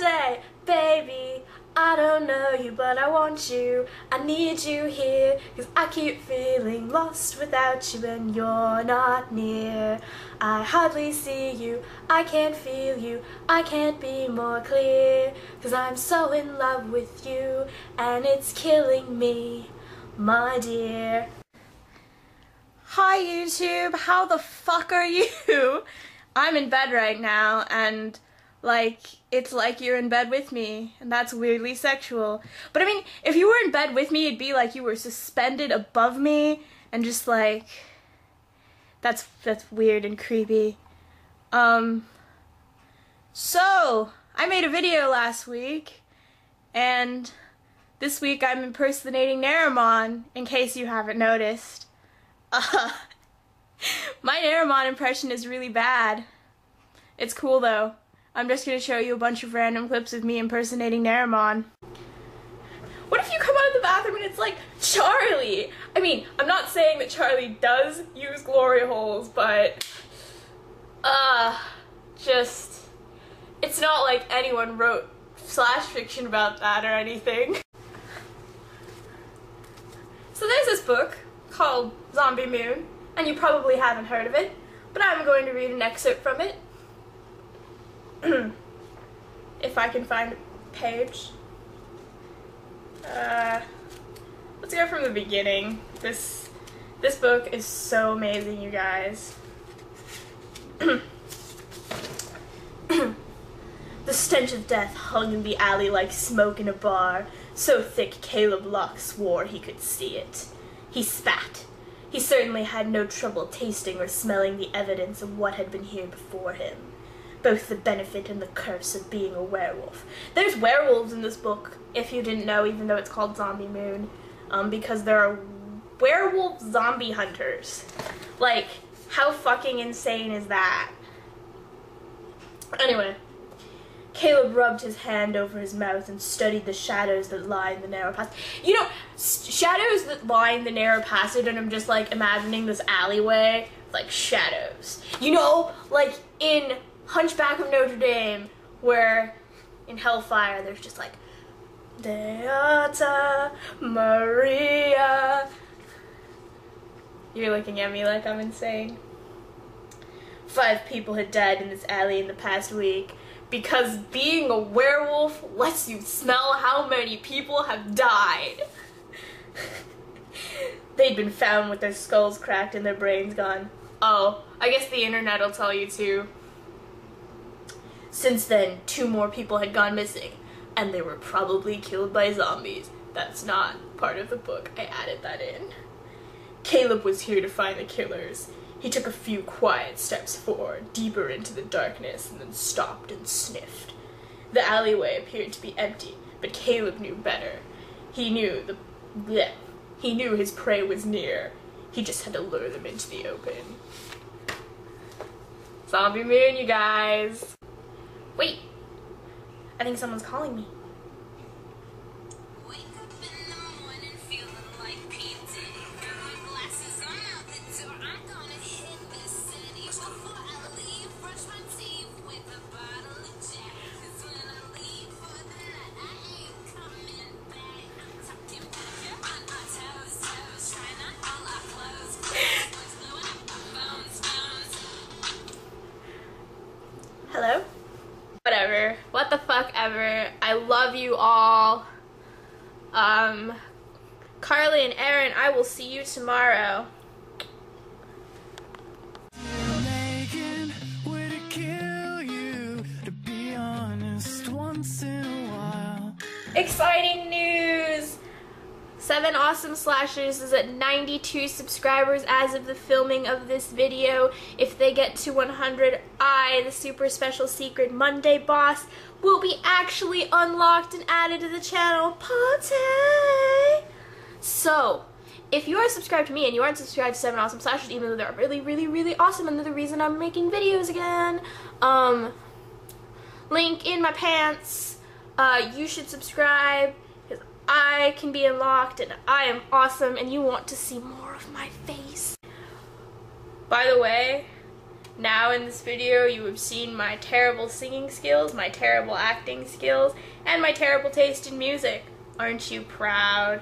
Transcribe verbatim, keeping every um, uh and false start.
today, baby. I don't know you, but I want you. I need you here, cause I keep feeling lost without you and you're not near. I hardly see you, I can't feel you, I can't be more clear, cause I'm so in love with you, and it's killing me, my dear. Hi YouTube, how the fuck are you? I'm in bed right now, and like, it's like you're in bed with me, and that's weirdly sexual. But I mean, if you were in bed with me, it'd be like you were suspended above me, and just like, that's, that's weird and creepy. Um, so, I made a video last week, and this week I'm impersonating Nerimon, in case you haven't noticed. Uh, my Nerimon impression is really bad. It's cool though. I'm just going to show you a bunch of random clips of me impersonating Nerimon. What if you come out of the bathroom and it's like, Charlie? I mean, I'm not saying that Charlie does use glory holes, but, uh, just, it's not like anyone wrote slash fiction about that or anything. So there's this book called Zombie Moon, and you probably haven't heard of it, but I'm going to read an excerpt from it. If I can find a page. Uh, let's go from the beginning. This, this book is so amazing, you guys. The stench of death hung in the alley like smoke in a bar, so thick Caleb Locke swore he could see it. He spat. He certainly had no trouble tasting or smelling the evidence of what had been here before him. Both the benefit and the curse of being a werewolf. There's werewolves in this book, if you didn't know, even though it's called Zombie Moon, um, because there are werewolf zombie hunters. Like, how fucking insane is that? Anyway, Caleb rubbed his hand over his mouth and studied the shadows that line the narrow passage. You know, shadows that line the narrow passage, and I'm just like imagining this alleyway, like shadows. You know, like in Hunchback of Notre Dame, where in Hellfire there's just like Deata Maria. You're looking at me like I'm insane. Five people had died in this alley in the past week because being a werewolf lets you smell how many people have died. They'd been found with their skulls cracked and their brains gone. Oh, I guess the internet will tell you too. Since then, two more people had gone missing, and they were probably killed by zombies. That's not part of the book. I added that in. Caleb was here to find the killers. He took a few quiet steps forward, deeper into the darkness, and then stopped and sniffed. The alleyway appeared to be empty, but Caleb knew better. He knew the bleh. He knew his prey was near. He just had to lure them into the open. Zombie Moon, you guys! Wait, I think someone's calling me. Wake up in the morning feeling like pizza. Got my glasses on out the door. I'm gonna hit this city. Before I leave, brush my teeth with a bottle of Jack. Cause when I leave for the night, I ain't coming back. I'm talking back on my toes, toes. Trying on all our clothes. Clothes blowing up my phones, phones. Hello? Whatever. What the fuck ever. I love you all. Um, Carly and Aaron, I will see you tomorrow. Exciting news! Seven Awesome Slashers is at ninety-two subscribers as of the filming of this video. If they get to one hundred, I, the super special secret Monday boss, will be actually unlocked and added to the channel. Party! So, if you are subscribed to me and you aren't subscribed to Seven Awesome Slashers, even though they're really, really, really awesome and they're the reason I'm making videos again, um, link in my pants, uh, you should subscribe. I can be unlocked, and I am awesome, and you want to see more of my face. By the way, Now in this video you have seen my terrible singing skills, my terrible acting skills, and my terrible taste in music. Aren't you proud?